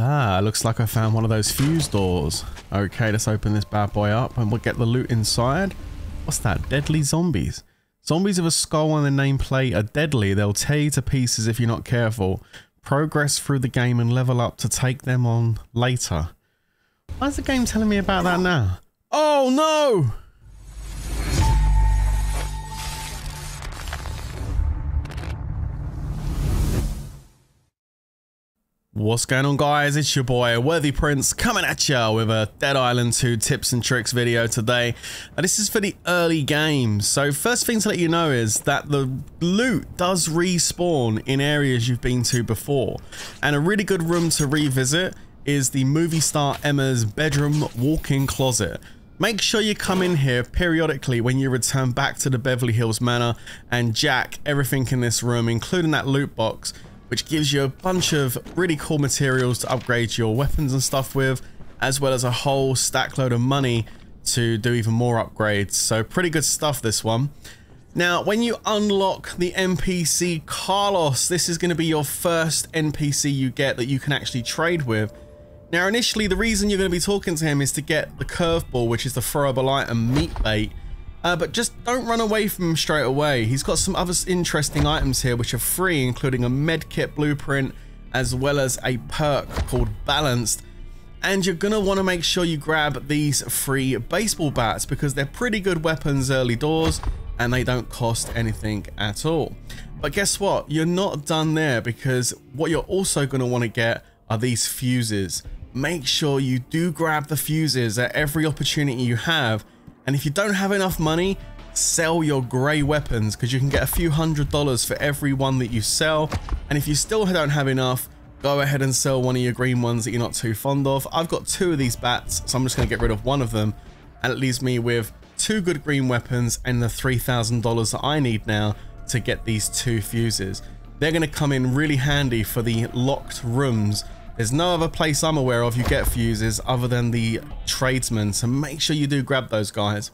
Ah, looks like I found one of those fuse doors. Okay, let's open this bad boy up and we'll get the loot inside. What's that? Deadly zombies. Zombies with a skull on the nameplate are deadly. They'll tear you to pieces if you're not careful. Progress through the game and level up to take them on later. Why is the game telling me about that now? Oh no! What's going on, guys? It's your boy Worthy Prince coming at you with a Dead Island 2 tips and tricks video today. And this is for the early game. So first thing to let you know is that the loot does respawn in areas you've been to before. And a really good room to revisit is the movie star Emma's bedroom walk-in closet. Make sure you come in here periodically when you return back to the Beverly Hills Manor and jack everything in this room, including that loot box, which gives you a bunch of really cool materials to upgrade your weapons and stuff with, as well as a whole stack load of money to do even more upgrades. So pretty good stuff, this one. Now, when you unlock the NPC Carlos, this is going to be your first NPC you get that you can actually trade with. Now, initially, the reason you're going to be talking to him is to get the curveball, which is the throwable item meat bait. But just don't run away from him straight away. He's got some other interesting items here which are free, including a medkit blueprint as well as a perk called Balanced. And you're going to want to make sure you grab these free baseball bats because they're pretty good weapons early doors and they don't cost anything at all. But guess what? You're not done there, because what you're also going to want to get are these fuses. Make sure you do grab the fuses at every opportunity you have. And if you don't have enough money, sell your grey weapons, because you can get a few $100s for every one that you sell. And if you still don't have enough, go ahead and sell one of your green ones that you're not too fond of. I've got two of these bats, so I'm just going to get rid of one of them. And it leaves me with two good green weapons and the $3,000 that I need now to get these two fuses. They're going to come in really handy for the locked rooms. There's no other place I'm aware of you get fuses other than the tradesmen, so make sure you do grab those guys.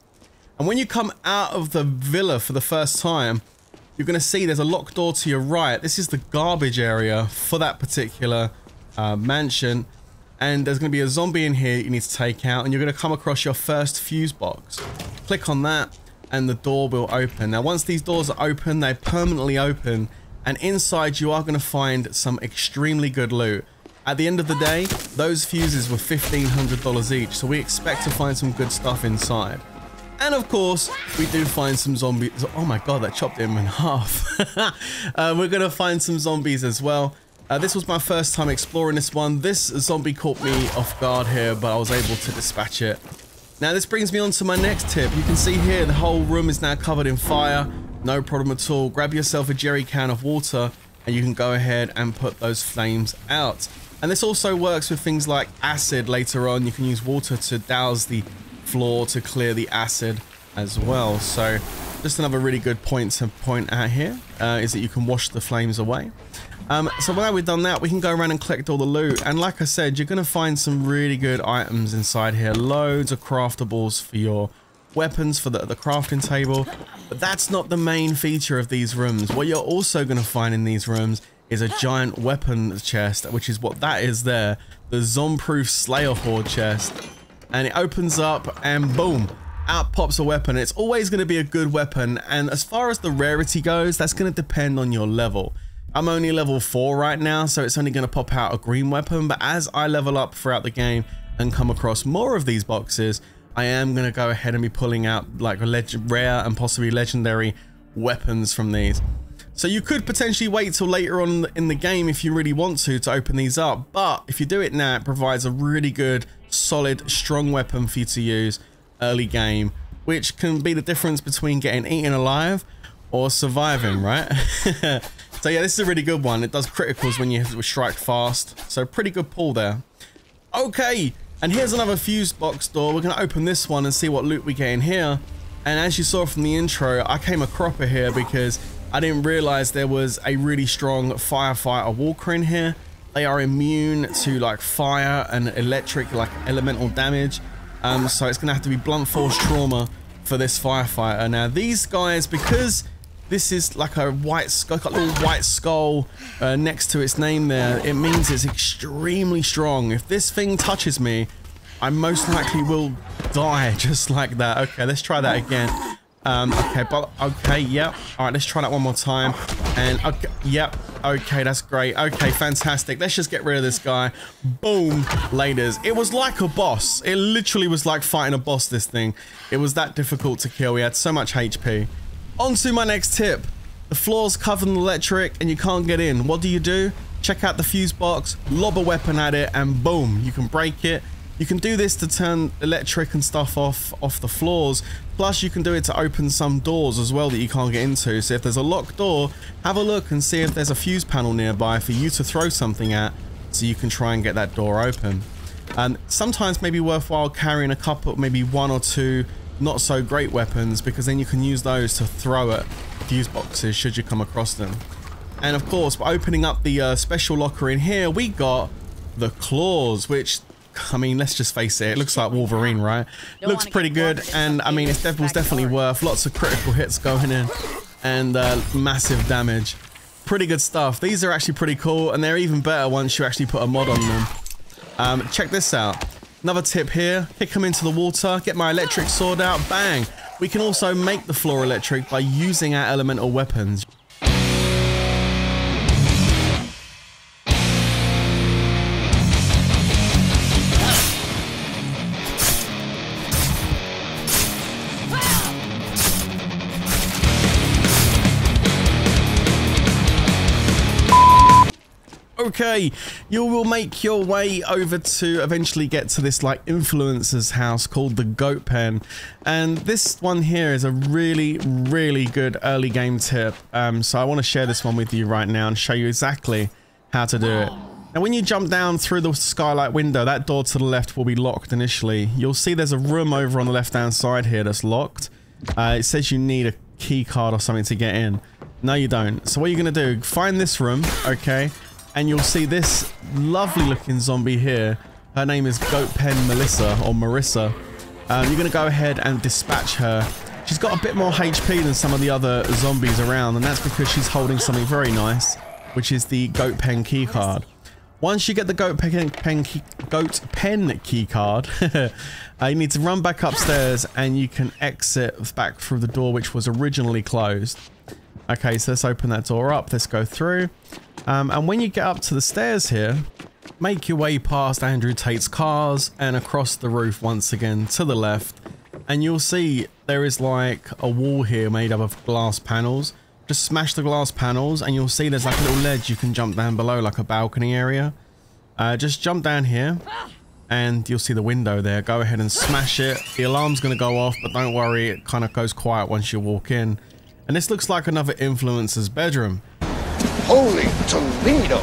And when you come out of the villa for the first time, you're going to see there's a locked door to your right. This is the garbage area for that particular mansion, and there's going to be a zombie in here you need to take out, and you're going to come across your first fuse box. Click on that and the door will open. Now once these doors are open, they permanently open, and inside you are going to find some extremely good loot. At the end of the day, those fuses were $1,500 each, so we expect to find some good stuff inside. And of course, we do find some zombies. Oh my god, that chopped him in half. We're going to find some zombies as well. This was my first time exploring this one. This zombie caught me off guard here, but I was able to dispatch it. Now this brings me on to my next tip. You can see here the whole room is now covered in fire. No problem at all. Grab yourself a jerry can of water and you can go ahead and put those flames out. And this also works with things like acid later on. You can use water to douse the floor to clear the acid as well. So just another really good point to point out here is that you can wash the flames away. So now we've done that, we can go around and collect all the loot. And like I said, you're going to find some really good items inside here. Loads of craftables for your weapons for the crafting table. But that's not the main feature of these rooms. What you're also going to find in these rooms is a giant weapon chest, which is what that is there, the Zomproof Slayer Horde chest. And it opens up and boom, out pops a weapon. It's always going to be a good weapon, and as far as the rarity goes, that's going to depend on your level. I'm only level 4 right now, so it's only going to pop out a green weapon, but as I level up throughout the game and come across more of these boxes, I am going to go ahead and be pulling out like rare and possibly legendary weapons from these. So you could potentially wait till later on in the game if you really want to open these up, but if you do it now, it provides a really good, solid, strong weapon for you to use early game, which can be the difference between getting eaten alive or surviving, right? So yeah, this is a really good one. It does criticals when you strike fast, so pretty good pull there. Okay, and here's another fuse box door. We're going to open this one and see what loot we get in here. And as you saw from the intro, I came a cropper here because I didn't realize there was a really strong firefighter walker in here. They are immune to like fire and electric, like elemental damage. So it's gonna have to be blunt force trauma for this firefighter. Now these guys, because This is like a white skull, got a little white skull next to its name there. It means it's extremely strong. If this thing touches me, I most likely will die just like that. Okay, let's try that again. Okay, but okay, yep. All right, let's try that one more time. And okay, yep. Okay, that's great. Okay, fantastic. Let's just get rid of this guy. Boom, laters. It was like a boss. It literally was like fighting a boss, this thing. It was that difficult to kill. We had so much HP. On to my next tip. The floor's covered in electric and you can't get in. What do? Check out the fuse box, lob a weapon at it, and boom, you can break it. You can do this to turn electric and stuff off the floors. Plus, you can do it to open some doors as well that you can't get into. So if there's a locked door, have a look and see if there's a fuse panel nearby for you to throw something at, so you can try and get that door open. And sometimes maybe worthwhile carrying a couple, maybe one or two not so great weapons, because then you can use those to throw at fuse boxes should you come across them. And of course, by opening up the special locker in here, we got the claws, which, I mean, let's just face it, it looks like Wolverine, right? Looks pretty good, and I mean, it was definitely worth lots of critical hits going in and massive damage. Pretty good stuff. These are actually pretty cool, and they're even better once you actually put a mod on them. Check this out. Another tip here, kick them into the water, get my electric sword out, bang! We can also make the floor electric by using our elemental weapons. Okay, you will make your way over to eventually get to this like influencer's house called the Goat Pen, and this one here is a really good early game tip. So I want to share this one with you right now and show you exactly how to do it. Now, when you jump down through the skylight window, that door to the left will be locked initially. You'll see there's a room over on the left hand side here that's locked. It says you need a key card or something to get in. No, you don't. So what you're going to do, find this room, okay? And you'll see this lovely looking zombie here. Her name is Goat Pen Melissa, or Marissa. You're going to go ahead and dispatch her. She's got a bit more HP than some of the other zombies around, and that's because she's holding something very nice, which is the Goat Pen key card. Once you get the Goat Pen key card, you need to run back upstairs and you can exit back through the door which was originally closed. Okay, so let's open that door up. Let's go through. And when you get up to the stairs here, make your way past Andrew Tate's cars and across the roof once again to the left. And you'll see there is like a wall here made up of glass panels. Just smash the glass panels and you'll see there's like a little ledge you can jump down below, like a balcony area. Just jump down here and you'll see the window there. Go ahead and smash it. The alarm's going to go off, but don't worry, it kind of goes quiet once you walk in. And this looks like another influencer's bedroom. Holy Toledo!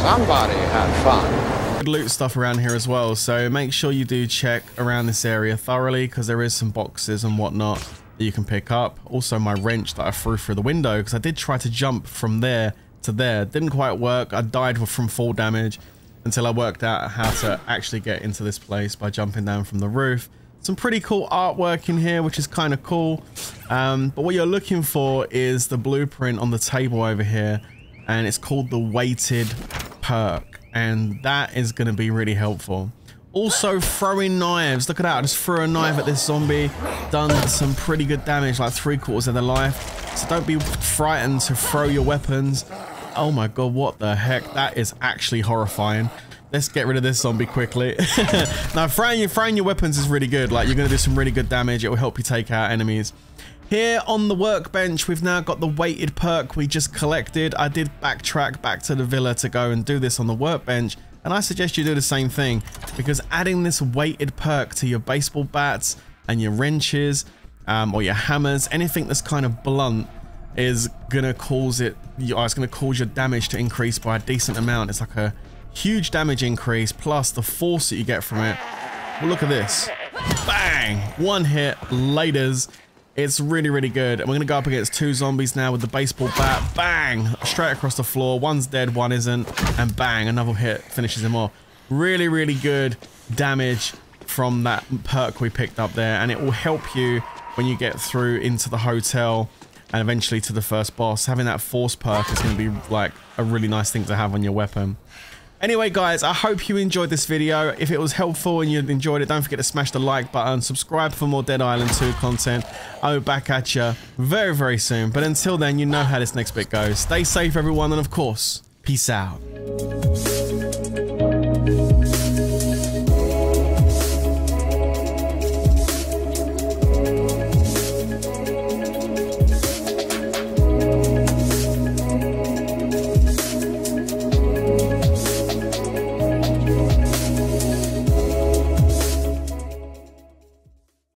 Somebody had fun. Good loot stuff around here as well, so make sure you do check around this area thoroughly, because there is some boxes and whatnot that you can pick up. Also my wrench that I threw through the window, because I did try to jump from there to there. Didn't quite work. I died from fall damage until I worked out how to actually get into this place by jumping down from the roof. Some pretty cool artwork in here, which is kind of cool. But what you're looking for is the blueprint on the table over here, and it's called the weighted perk, and that is going to be really helpful. Also throwing knives. Look at that, I just threw a knife at this zombie, done some pretty good damage, like 3/4 of their life. So don't be frightened to throw your weapons. Oh my god, what the heck, that is actually horrifying. Let's get rid of this zombie quickly. Now, throwing your weapons is really good. Like, you're going to do some really good damage. It will help you take out enemies. Here on the workbench, we've now got the weighted perk we just collected. I did backtrack back to the villa to go and do this on the workbench, and I suggest you do the same thing, because adding this weighted perk to your baseball bats and your wrenches or your hammers, anything that's kind of blunt, is going to cause it. It's going to cause your damage to increase by a decent amount. It's like a huge damage increase, plus the force that you get from it. Well, look at this. Bang! One hit, laters. It's really good. And we're going to go up against two zombies now with the baseball bat. Bang! Straight across the floor. One's dead, one isn't. And bang, another hit finishes him off. Really good damage from that perk we picked up there. And it will help you when you get through into the hotel and eventually to the first boss. Having that force perk is going to be like a really nice thing to have on your weapon. Anyway, guys, I hope you enjoyed this video. If it was helpful and you enjoyed it, don't forget to smash the like button, subscribe for more Dead Island 2 content. I'll be back at you very, very soon. But until then, you know how this next bit goes. Stay safe, everyone, and of course, peace out.